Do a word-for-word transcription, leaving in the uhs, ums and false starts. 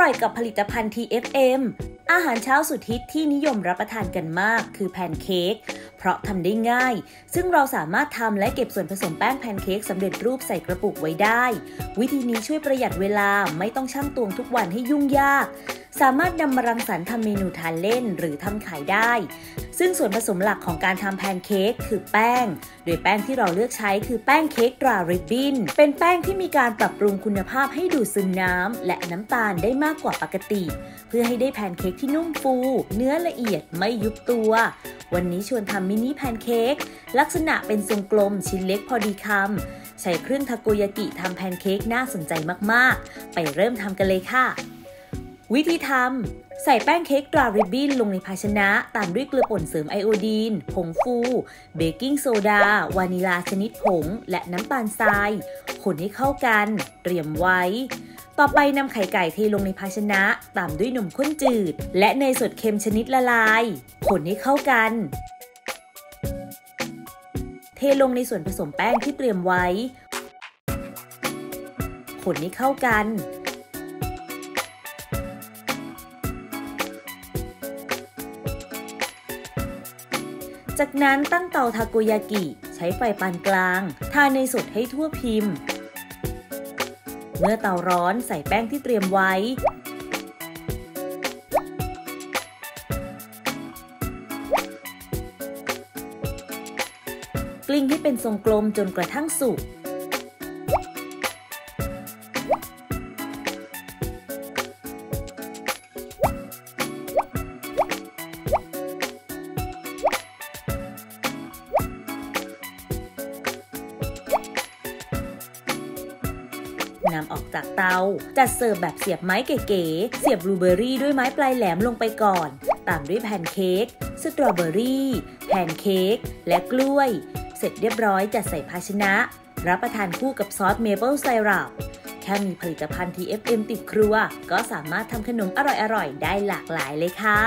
ร่อยกับผลิตภัณฑ์ ที เอฟ เอ็ม อาหารเช้าสุดฮิตที่นิยมรับประทานกันมากคือแพนเค้กเพราะทำได้ง่ายซึ่งเราสามารถทำและเก็บส่วนผสมแป้งแพนเค้กสำเร็จรูปใส่กระปุกไว้ได้วิธีนี้ช่วยประหยัดเวลาไม่ต้องชั่งตวงทุกวันให้ยุ่งยากสามารถนำมารังสรรค์ทำเมนูทานเล่นหรือทำขายได้ซึ่งส่วนผสมหลักของการทำแพนเค้กคือแป้งโดยแป้งที่เราเลือกใช้คือแป้งเค้กตราริบบิ้นเป็นแป้งที่มีการปรับปรุงคุณภาพให้ดูดซึมน้ำและน้ำตาลได้มากกว่าปกติเพื่อให้ได้แพนเค้กที่นุ่มฟูเนื้อละเอียดไม่ยุบตัววันนี้ชวนทำมินิแพนเค้กลักษณะเป็นทรงกลมชิ้นเล็กพอดีคำใช้เครื่องทาโกยากิทำแพนเค้กน่าสนใจมากๆไปเริ่มทำกันเลยค่ะวิธีทำใส่แป้งเค้กตราริบบิ้นลงในภาชนะตามด้วยเกลือป่นเสริมไอโอดีนผงฟูเบกกิ้งโซดาวานิลาชนิดผงและน้ำตาลทรายคนให้เข้ากันเตรียมไว้ต่อไปนำไข่ไก่เทลงในภาชนะตามด้วยนมข้นจืดและเนยสดเค็มชนิดละลายคนให้เข้ากันเทลงในส่วนผสมแป้งที่เตรียมไว้คนให้เข้ากันจากนั้นตั้งเตาทาโกยากิใช้ไฟปานกลางทาเนยสดให้ทั่วพิมพ์เมื่อเตาร้อนใส่แป้งที่เตรียมไว้กลิ้งให้เป็นทรงกลมจนกระทั่งสุกนำออกจากเตาจัดเสิร์ฟแบบเสียบไม้เก๋ๆเสียบบลูเบอร์รี่ด้วยไม้ปลายแหลมลงไปก่อนตามด้วยแพนเค้กสตรอเบอร์รี่แพนเค้กและกล้วยเสร็จเรียบร้อยจัดใส่ภาชนะรับประทานคู่กับซอสเมเปิลไซรัปแค่มีผลิตภัณฑ์ ที เอฟ เอ็ม ติดครัวก็สามารถทำขนมอร่อยๆได้หลากหลายเลยค่ะ